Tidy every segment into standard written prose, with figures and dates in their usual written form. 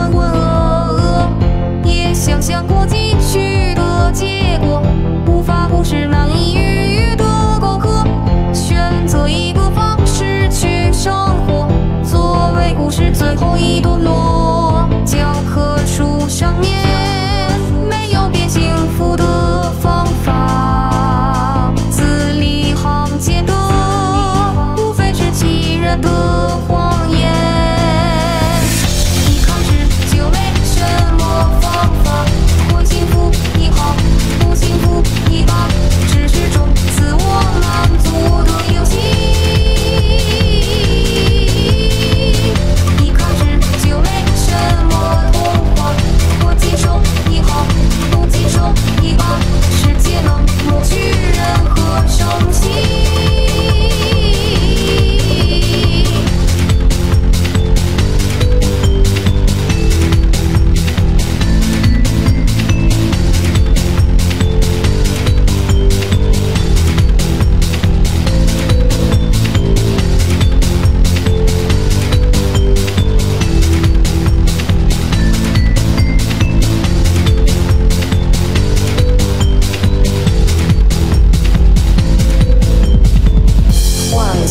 浑浑噩噩，也想象过进去的结果，无法忽视难以逾越的沟壑。选择一个方式去生活，作为故事最后一段落。教科书上面没有变幸福的方法，字里行间的无非是欺人的谎言。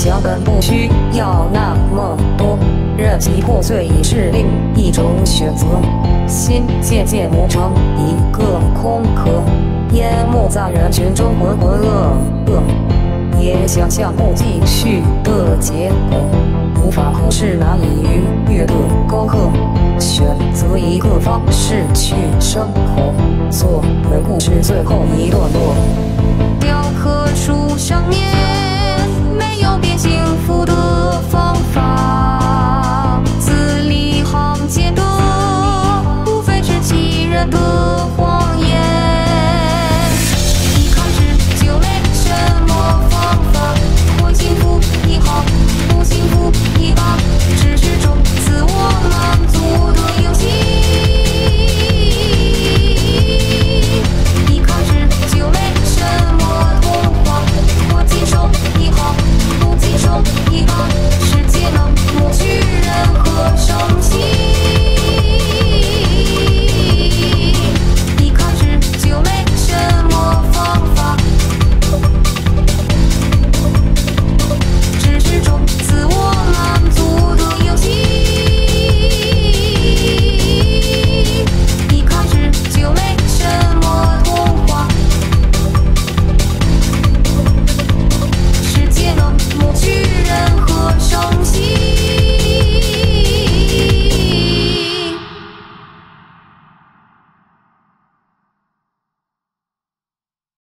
想本不需要那么多，任其破碎已是另一种选择。心渐渐磨成一个空壳，淹没在人群中浑浑噩噩，也想象不继续的结果，无法忽视难以逾越的沟壑。选择一个方式去生活，作为故事最后一段落。雕刻出上面。